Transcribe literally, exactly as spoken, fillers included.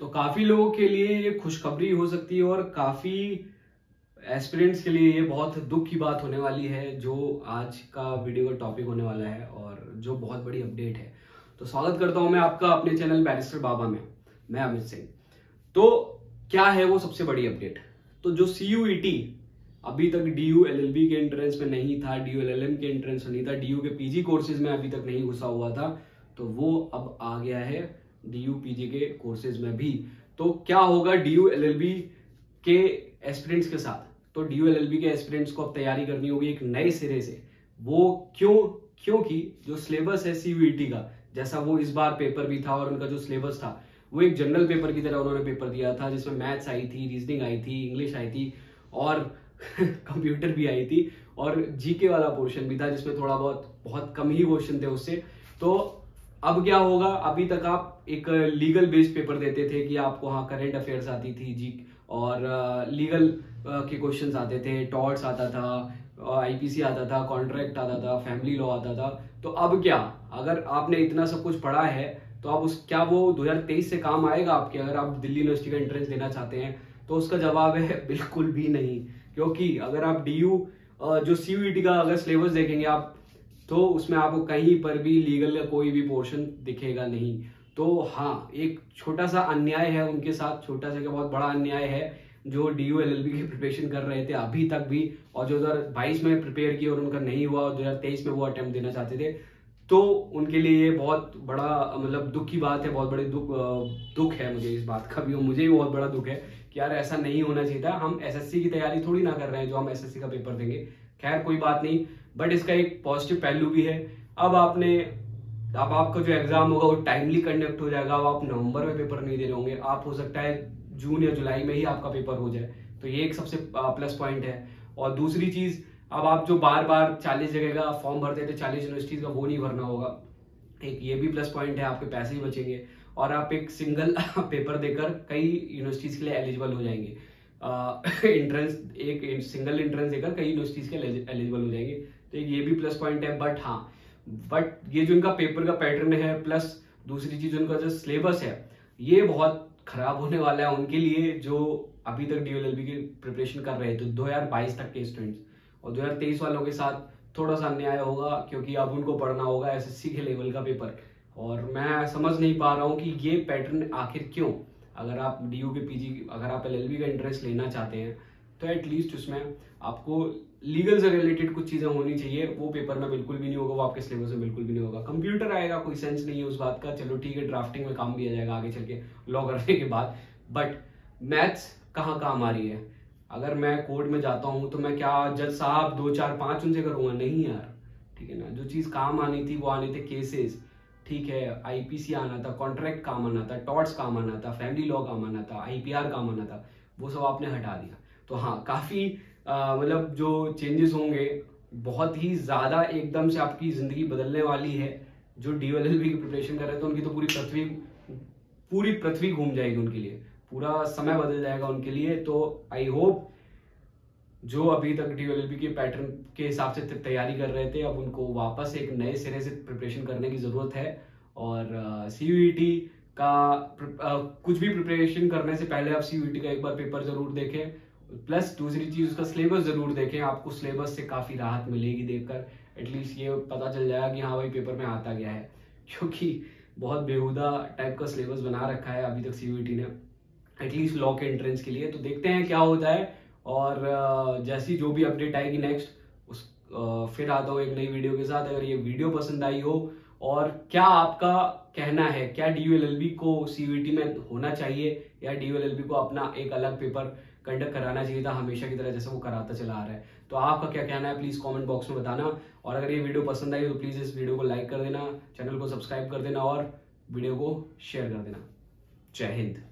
तो काफ़ी लोगों के लिए ये खुशखबरी हो सकती है और काफ़ी एस्पिरेंट्स के लिए ये बहुत दुख की बात होने वाली है जो आज का वीडियो का टॉपिक होने वाला है और जो बहुत बड़ी अपडेट है। तो स्वागत करता हूँ मैं आपका अपने चैनल बैरिस्टर बाबा में, मैं अमित सिंह। तो क्या है वो सबसे बड़ी अपडेट? तो जो सी यू ई टी अभी तक D U L L B के एंट्रेंस में नहीं था, D U L L M के एंट्रेंस में नहीं था, डी यू के पीजी कोर्सेज में अभी तक नहीं घुसा हुआ था, तो वो अब आ गया है डी यू पी जी के कोर्सेज में भी। तो क्या होगा D U L L B के एस्पिरेंट्स के साथ? तो D U L L B के एस्पिरेंट्स को अब तैयारी करनी होगी एक नए सिरे से। वो क्यों? क्योंकि जो सिलेबस है सी यू ई टी का, जैसा वो इस बार पेपर भी था और उनका जो सिलेबस था वो एक जनरल पेपर की तरह उन्होंने पेपर दिया था, जिसमें मैथ्स आई थी, रीजनिंग आई थी, इंग्लिश आई थी और कंप्यूटर भी आई थी और जीके वाला पोर्शन भी था, जिसमें थोड़ा बहुत बहुत कम ही क्वेश्चन थे उससे। तो अब क्या होगा, अभी तक आप एक लीगल बेस्ड पेपर देते थे कि आपको हाँ करेंट अफेयर्स आती थी जी और लीगल के क्वेश्चंस आते थे, टॉट्स आता था, आई पी सी आता था, कॉन्ट्रैक्ट आता था, फैमिली लॉ आता था। तो अब क्या, अगर आपने इतना सब कुछ पढ़ा है तो आप उस क्या वो दो हज़ार तेईस से काम आएगा आपके? अगर आप दिल्ली यूनिवर्सिटी का एंट्रेंस देना चाहते हैं तो उसका जवाब है बिल्कुल भी नहीं, क्योंकि अगर आप डी यू जो सी यू ई टी का अगर सिलेबस देखेंगे आप तो उसमें आपको कहीं पर भी लीगल का कोई भी पोर्शन दिखेगा नहीं। तो हाँ, एक छोटा सा अन्याय है उनके साथ, छोटा सा क्या बहुत बड़ा अन्याय है जो D U L L B की प्रिपरेशन कर रहे थे अभी तक भी और जो दो हज़ार बाईस में प्रिपेयर किया और उनका नहीं हुआ और दो हज़ार तेईस में वो अटैम्प्ट देना चाहते थे। तो उनके लिए ये बहुत बड़ा मतलब दुख की बात है, बहुत बड़े दुख दुख है मुझे इस बात का भी, मुझे भी बहुत बड़ा दुख है कि यार ऐसा नहीं होना चाहिए था। हम एस एस सी की तैयारी थोड़ी ना कर रहे हैं जो हम एस एस सी का पेपर देंगे। खैर कोई बात नहीं, बट इसका एक पॉजिटिव पहलू भी है। अब आपने अब आपका जो एग्जाम होगा वो टाइमली कंडक्ट हो जाएगा। अब आप नवंबर में पेपर नहीं दे रहे होंगे, आप हो सकता है जून या जुलाई में ही आपका पेपर हो जाए, तो ये एक सबसे प्लस पॉइंट है। और दूसरी चीज़, अब आप जो बार बार चालीस जगह का फॉर्म भरते थे, चालीस यूनिवर्सिटीज का, वो नहीं भरना होगा। एक ये भी प्लस पॉइंट है, आपके पैसे ही बचेंगे और आप एक सिंगल पेपर देकर कई यूनिवर्सिटीज के लिए एलिजिबल हो जाएंगे। एंट्रेंस एक, एक सिंगल एंट्रेंस देकर कई यूनिवर्सिटीज के एलिजिबल हो जाएंगे, तो एक ये भी प्लस पॉइंट है। बट हाँ, बट ये जो इनका पेपर का पैटर्न है प्लस दूसरी चीज उनका जो सिलेबस है ये बहुत खराब होने वाला है उनके लिए जो अभी तक D U L L B की प्रिपरेशन कर रहे थे तो दो हज़ार बाईस तक के स्टूडेंट्स और दो हज़ार तेईस वालों के साथ थोड़ा सा अन्याय होगा, क्योंकि अब उनको पढ़ना होगा एस एस सी के लेवल का पेपर। और मैं समझ नहीं पा रहा हूँ कि ये पैटर्न आखिर क्यों। अगर आप डी यू के पीजी, अगर आप एल एल बी का इंटरेस्ट लेना चाहते हैं तो एटलीस्ट उसमें आपको लीगल से रिलेटेड कुछ चीज़ें होनी चाहिए, वो पेपर में बिल्कुल भी नहीं होगा, वो आपके सिलेबस में बिल्कुल भी नहीं होगा। कंप्यूटर आएगा, कोई सेंस नहीं है उस बात का, चलो ठीक है ड्राफ्टिंग में काम दिया जाएगा आगे चल के लॉ करने के बाद, बट मैथ्स कहाँ काम आ रही है? अगर मैं कोर्ट में जाता हूँ तो मैं क्या जज साहब दो चार पाँच उनसे करूँगा? नहीं यार, ठीक है ना। जो चीज़ काम आनी थी वो आने थे केसेस, ठीक है, आई पी सी आना था, कॉन्ट्रैक्ट काम आना था, टॉट्स काम आना था, फैमिली लॉ काम आना था, आई पी आर काम आना था, वो सब आपने हटा दिया। तो हाँ, काफ़ी मतलब जो चेंजेस होंगे बहुत ही ज़्यादा एकदम से आपकी ज़िंदगी बदलने वाली है। जो D U L L B की प्रिपरेशन कर रहे थे उनकी तो पूरी पृथ्वी पूरी पृथ्वी घूम जाएगी उनके लिए, पूरा समय बदल जाएगा उनके लिए। तो आई होप जो अभी तक D U L L B के पैटर्न के हिसाब से तैयारी कर रहे थे, अब उनको वापस एक नए सिरे से प्रिपरेशन करने की ज़रूरत है। और सी यू ई टी का कुछ भी प्रिपरेशन करने से पहले आप सी यू ई टी का एक बार पेपर ज़रूर देखें, प्लस दूसरी चीज़ उसका सिलेबस ज़रूर देखें। आपको सिलेबस से काफ़ी राहत मिलेगी देखकर, एटलीस्ट ये पता चल जाएगा कि हाँ भाई पेपर में आता गया है, क्योंकि बहुत बेहुदा टाइप का सिलेबस बना रखा है अभी तक सी यू ई टी ने, एटलीस्ट लॉ के एंट्रेंस के लिए। तो देखते हैं क्या होता है, और जैसी जो भी अपडेट आएगी नेक्स्ट उस फिर आता हूँ एक नई वीडियो के साथ। अगर ये वीडियो पसंद आई हो और क्या आपका कहना है, क्या D U L L B को सी यू ई टी में होना चाहिए या D U L L B को अपना एक अलग पेपर कंडक्ट कराना चाहिए था हमेशा की तरह जैसे वो कराता चला आ रहा है? तो आपका क्या कहना है प्लीज़ कमेंट बॉक्स में बताना। और अगर ये वीडियो पसंद आई तो प्लीज़ इस वीडियो को लाइक कर देना, चैनल को सब्सक्राइब कर देना और वीडियो को शेयर कर देना। जय हिंद।